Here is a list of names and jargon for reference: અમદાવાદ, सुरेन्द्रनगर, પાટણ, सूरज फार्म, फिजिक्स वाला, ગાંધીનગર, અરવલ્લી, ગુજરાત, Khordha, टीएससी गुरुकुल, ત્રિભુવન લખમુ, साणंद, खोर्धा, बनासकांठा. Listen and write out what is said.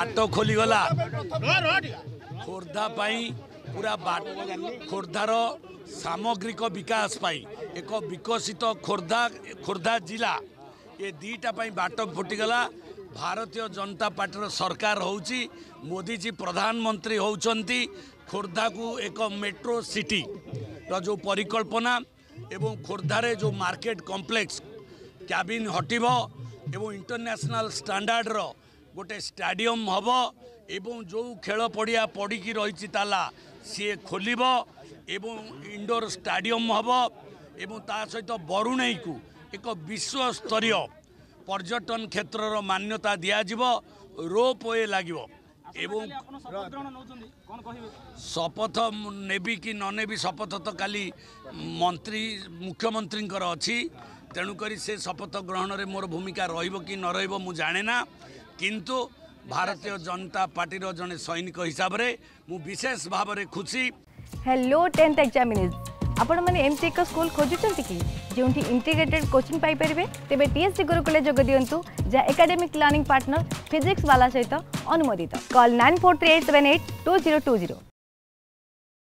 हाट खोलीगला खोर्धा पूरा खोर्धार सामग्रिक विकास एक विकसित खोर्धा खोर्धा जिला ये दीटा बाट फुटिगला। भारतीय जनता पार्टी सरकार होची, मोदी जी प्रधानमंत्री होचंती। खोर्धा को एक मेट्रो सिटी जो परिकल्पना एवं खोर्धारे जो मार्केट कॉम्प्लेक्स क्याबिन हटिव एवं इंटरनेशनल स्टैंडर्ड रो गोटे स्टेडियम हब एवं जो खेल पड़िया पड़ी रही ताला सी खोल एवं इंडोर स्टेडियम हब एवं ता सहित बरुणई को एक विश्व स्तरीय पर्यटन क्षेत्र रो मान्यता दिया जिवो, रोप वे लागिवो। शपथ नेबी कि ननेबी शपथ तो काली मंत्री मुख्यमंत्री अच्छी, तेणुक से शपथ ग्रहण रे मोर भूमिका रहिबो कि न रहिबो मु जाने ना, किंतु भारतीय जनता पार्टी रो जने सैनिक हिसाब रे मु विशेष भाव रे खुशी। हेलो 10th एग्जामिनेज, आपण मैंने एमती एक स्कूल खोजुंट कि जो इंटीग्रेटेड कोचिंग पाई परिबे, तेबे टीएससी गुरुकुल जोग दियंतु, जहाँ एकेडमिक लर्निंग पार्टनर फिजिक्स वाला सहित अनुमोदित। कॉल 9438782020।